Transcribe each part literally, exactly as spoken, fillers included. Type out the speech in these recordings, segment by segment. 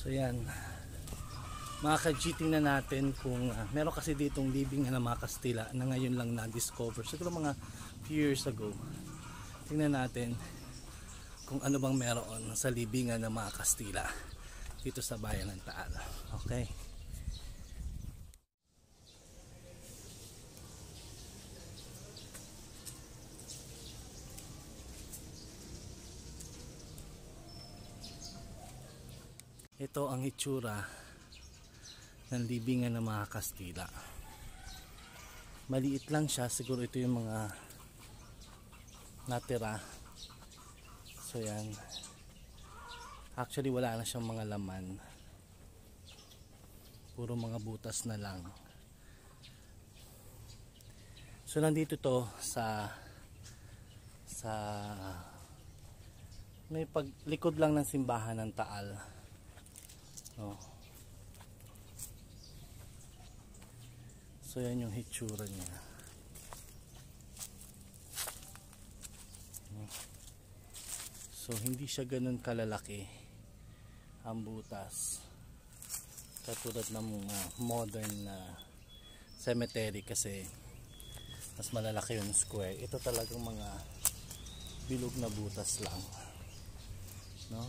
So yan, makaka-jeting na natin kung uh, meron kasi ditong libingan ng mga Kastila na ngayon lang na-discover, siguro mga few years ago. Tingnan natin kung ano bang meron sa libingan ng mga Kastila dito sa bayan ng Taal. Okay, ito ang itsura ng libingan ng mga Kastila. Maliit lang siya, siguro ito yung mga natira. So yan, actually wala na siyang mga laman, puro mga butas na lang. So nandito to sa sa may paglikod lang ng simbahan ng Taal. Oh. So yan yung hitsura niya. So hindi siya ganun kalalaki ang butas, katulad ng mga modern na uh, cemetery, kasi mas malalaki yung square. Ito talagang mga bilog na butas lang, no?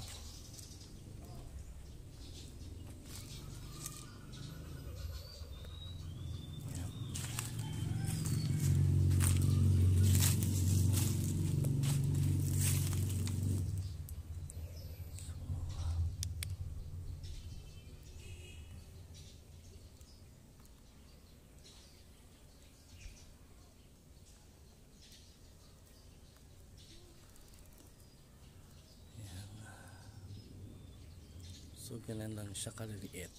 So ganun lang siya kaliliit.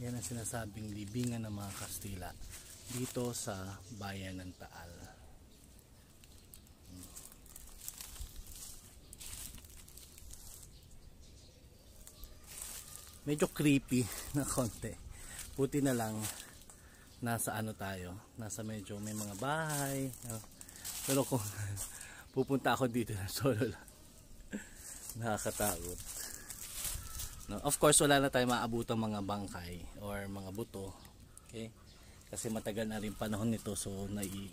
Yan ang sinasabing libingan ng mga Kastila dito sa bayan ng Taal. Medyo creepy na konti. Buti na lang nasa ano tayo, nasa medyo may mga bahay. Pero kung pupunta ako dito na solo lang, nakakatakot. No, of course wala na tayong maabutang mga bangkay or mga buto. Okay? Kasi matagal na rin panahon nito, so nai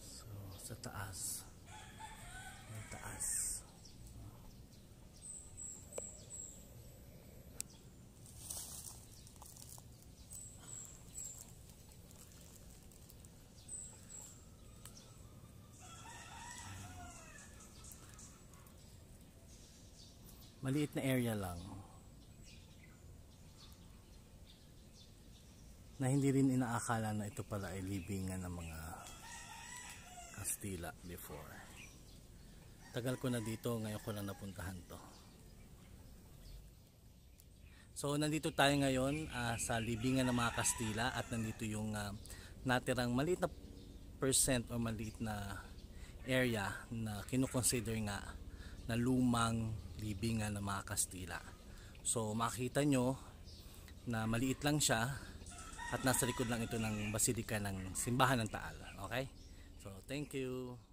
So sa taas. May taas. Maliit na area lang na hindi rin inaakala na ito pala ay libingan ng mga Kastila before. Tagal ko na dito, ngayon ko lang napuntahan to. So nandito tayo ngayon uh, sa libingan ng mga Kastila, at nandito yung uh, natirang maliit na percent o maliit na area na kinukonsider nga na lumang libingan ng mga Kastila. So makita nyo na maliit lang siya at nasa likod lang ito ng basilika ng simbahan ng Taal. Okay? So thank you.